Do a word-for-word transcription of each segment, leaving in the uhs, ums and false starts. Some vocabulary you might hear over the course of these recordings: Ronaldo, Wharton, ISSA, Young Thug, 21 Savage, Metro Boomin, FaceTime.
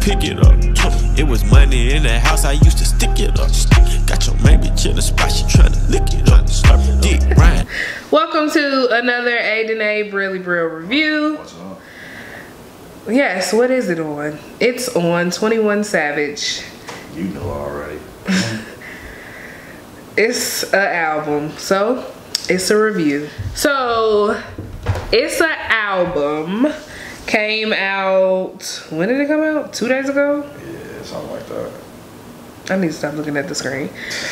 pick it up. It was money in the house, I used to stick it up. Got your main bitch in the spot, she tryna lick it up. Dick Ryan. Welcome to another Aiden Abe Really Real review. What's up? Yes, what is it on? It's on twenty-one Savage. You know already. It's an album, so it's a review. So it's an album. Came out, when did it come out? Two days ago? Yeah, something like that. I need to stop looking at the screen.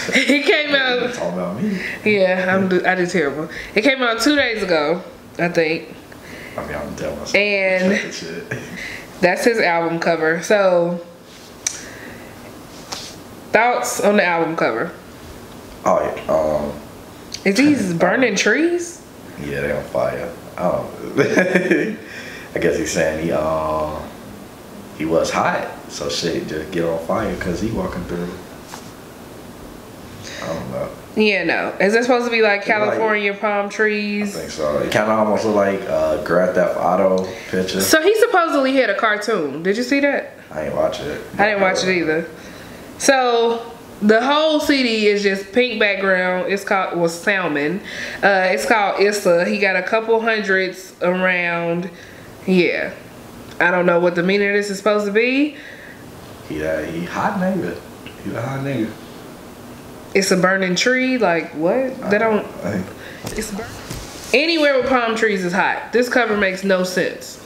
It came out. You're talking about me. Yeah, I'm, I did terrible. It came out two days ago, I think. I mean, I'm telling myself. And shit. That's his album cover. So, thoughts on the album cover? Oh, yeah. Um, Is these burning trees? Yeah, they on fire. Oh. I guess he's saying he uh, he was hot, so shit just get on fire because he walking through. I don't know. Yeah, no. Is it supposed to be like California like, palm trees? I think so. It kind of almost look like uh, Grand Theft Auto picture. So he supposedly hit a cartoon. Did you see that? I ain't watch it. I didn't watch it either. So the whole C D is just pink background. It's called well salmon. Uh, it's called ISSA. He got a couple hundreds around. Yeah, I don't know what the meaning of this is supposed to be. Yeah, he hot nigga. He a hot nigga. It's a burning tree, like what? They don't. I, I, it's burning. Anywhere with palm trees is hot. This cover makes no sense.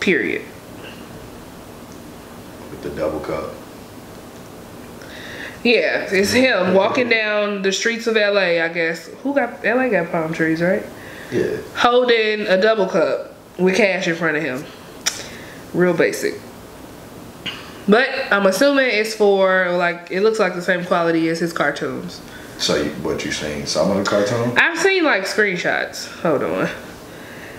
Period. With the double cup. Yeah, it's him walking down the streets of L A. I guess who got L A got palm trees, right? Yeah. Holding a double cup with cash in front of him. Real basic. But I'm assuming it's for, like, it looks like the same quality as his cartoons. So, you, what, you seen some of the cartoons? I've seen, like, screenshots. Hold on.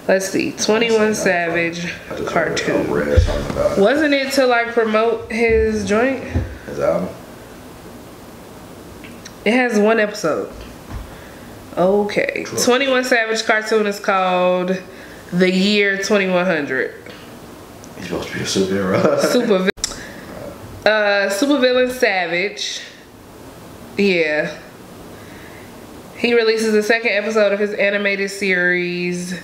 Let's see. twenty-one Savage cartoon. Wasn't it to, like, promote his joint? His album? It has one episode. Okay. twenty-one Savage cartoon is called The Year twenty-one hundred. He's supposed to be a superhero. Super uh, Supervillain Savage. Yeah. He releases the second episode of his animated series.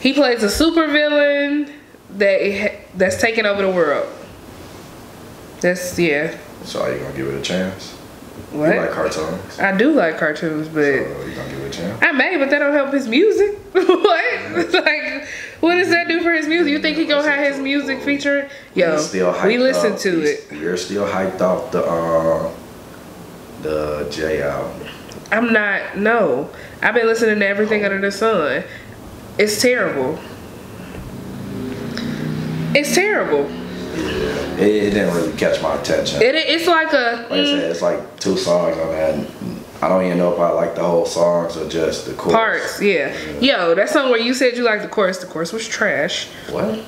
He plays a supervillain that that's taking over the world. That's, yeah. So are you going to give it a chance? What? You like cartoons? I do like cartoons, but so you gonna give it a chance? I may, but that don't help his music. What? Like, what does that do for his music? You think he gonna have his music featured? Yo, we listen to it. You're still hyped off the uh, the J album. I'm not. No, I've been listening to everything under the sun. It's terrible. It's terrible. Yeah, it, it didn't really catch my attention. It, it's like a... Like I said, it's like two songs I've had. I don't even know if I like the whole songs or just the chorus. Parts, yeah. yeah. Yo, that song where you said you liked the chorus, the chorus was trash. What?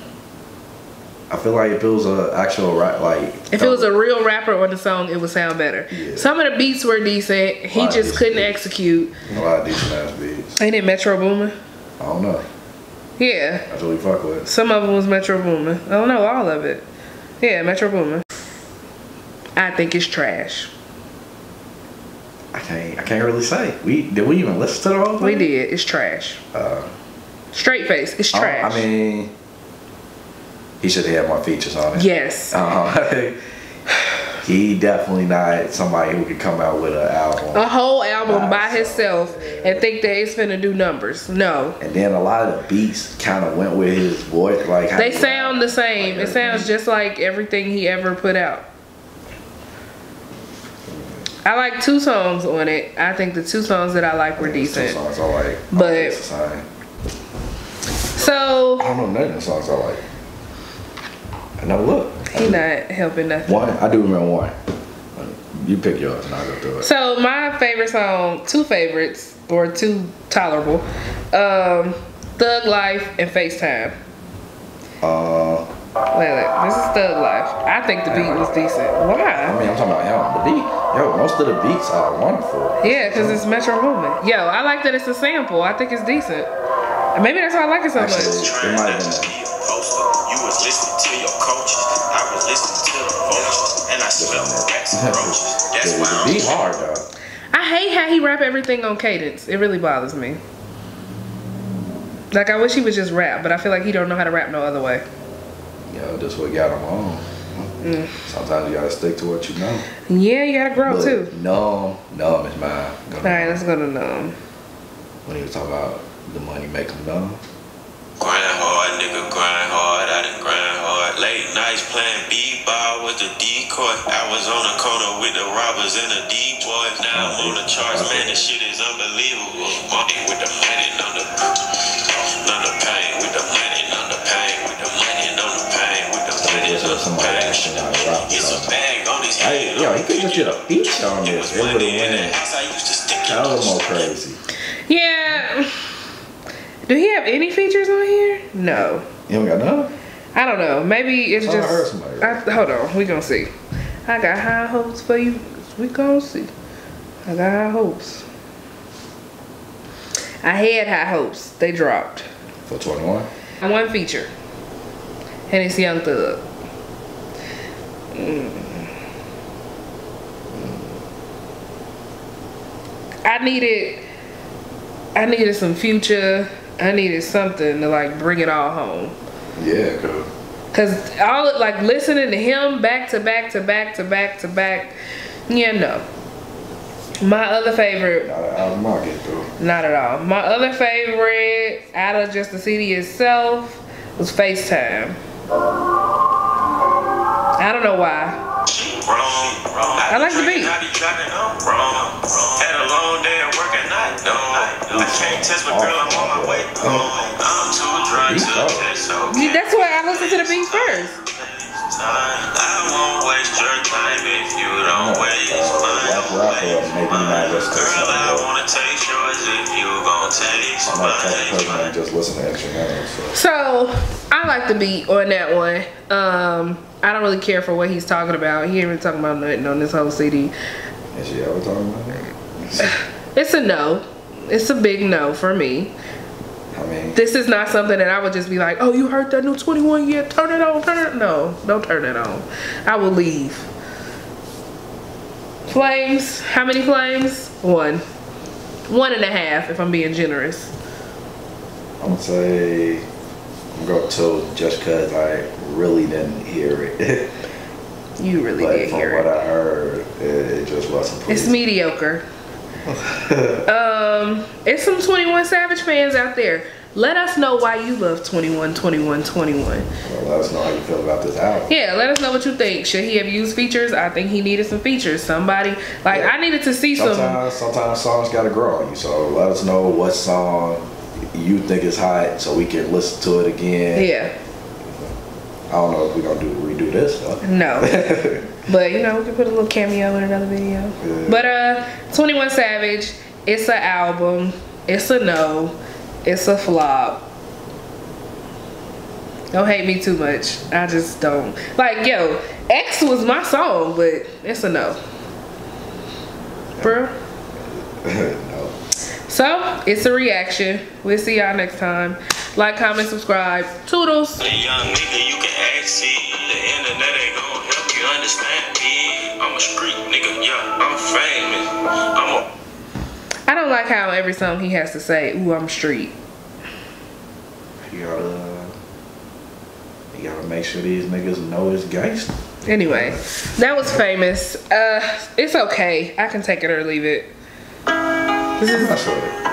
I feel like if it was an actual rap, like... If it was a real rapper on the song, it would sound better. Yeah. Some of the beats were decent. He just couldn't beats. execute. A lot of decent ass beats. Ain't it Metro Boomin? I don't know. Yeah. That's what we fuck with. Some of them was Metro Boomin. I don't know, all of it. Yeah, Metro Boomin. I think it's trash. I can't. I can't really say. We did we even listen to the whole thing? We did. It's trash. Uh, Straight face. It's trash. I, I mean, he should have had more features on it. Yes. Uh, he definitely not somebody who could come out with an album, a whole album by himself, yeah. and think that it's finna do numbers. No. And then a lot of the beats kind of went with his voice. Like they sound the same. It sounds just like everything he ever put out. I like two songs on it. I think the two songs that I like were decent. Two songs I like. But so I don't know none of the songs I like. No, look. He not helping nothing. One, I do remember one. You pick yours and I'll go through it. So my favorite song, two favorites, or two tolerable, um, Thug Life and FaceTime. Uh, wait, wait, this is Thug Life. I think the beat was decent. Why? I mean, I'm talking about yo, the beat. Yo, most of the beats are wonderful. Yeah, because it's Metro Boomin. Yo, I like that it's a sample. I think it's decent. Maybe that's why I like it so much. Actually, it might have been. You was listening to your coaches. I was listening to the vultures. And I smelled rats and roaches. That's why I'm hard, dog. I hate how he rap everything on cadence. It really bothers me. Like, I wish he would just rap, but I feel like he don't know how to rap no other way. Yo, that's what got him on. Mm. Sometimes you gotta stick to what you know. Yeah, you gotta grow but too. No, no, it's mine. Alright, let's go to numb. When he was talking about the money making numb. Grind hard, nigga, grind hard. I done grind hard. Late nights playing b-ball with the decoy. I was on the corner with the robbers and the D-boys. Now I'm on the charts, man. This shit is unbelievable. Money with the money, none the, none the pain. With the money, none the pain. With the money, none the pain. With the money, none the pain. It's a bag on his head. Yo, he could just get a feature on this. It would've went. That was more crazy. Yeah. Do he have any features on here? No. You don't got none? I don't know. Maybe it's I just... Heard somebody. I Hold on. We gonna see. I got high hopes for you. We gonna see. I got high hopes. I had high hopes. They dropped. For twenty-one? One feature. And it's Young Thug. Mm. I needed... I needed some Future... I needed something to like bring it all home. Yeah, cause, cause all like listening to him back to back to back to back to back. Yeah, no. My other favorite. Not out of market though. Not at all. My other favorite out of just the C D itself was FaceTime. I don't know why. I like the beat. Had a long day at work at night. I can't test my girl. I'm on my way. I'm too drunk to catch up. That's why I listen to the beat first. I won't waste your time if you don't waste mine. Girl, I wanna taste yours if you gon' taste mine. Just listen to extra notes. So I like the beat on that one. Um. I don't really care for what he's talking about. He ain't even talking about nothing on this whole C D. Is she ever talking about it? It's a no. It's a big no for me. I mean, this is not something that I would just be like, oh, you heard that new twenty-one? Yeah, turn it on, turn it. No, don't turn it on. I will leave. Flames. How many flames? One. One and a half, if I'm being generous. I'm gonna say... I'm going to just because I really didn't hear it. You really did hear it. From what I heard, it, it just wasn't pleasing. It's mediocre. um, it's some twenty-one Savage fans out there. Let us know why you love twenty-one, twenty-one, twenty-one. Well, let us know how you feel about this album. Yeah, let us know what you think. Should he have used features? I think he needed some features. Somebody, like, yeah. I needed to see sometimes, some. Sometimes songs got to grow on you. So let us know what song you think it's hot, so we can listen to it again. Yeah. I don't know if we're gonna do redo this though. No. But you know, we can put a little cameo in another video. Yeah. But uh, twenty-one Savage, it's an album. It's a no. It's a flop. Don't hate me too much. I just don't like. Yo, X was my song, but it's a no. Bro. No. So, it's a reaction. We'll see y'all next time. Like, comment, subscribe. Toodles. The young nigga, you can ask me. The internet ain't gonna help you understand me. I'm a street nigga, yeah, I'm famous. I'm a... I don't like how every song he has to say, ooh, I'm street. You gotta, you gotta make sure these niggas know it's gangster. Anyway, that was Famous. Uh, it's okay. I can take it or leave it. This is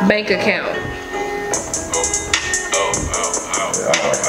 bank account. Oh, oh, oh, oh.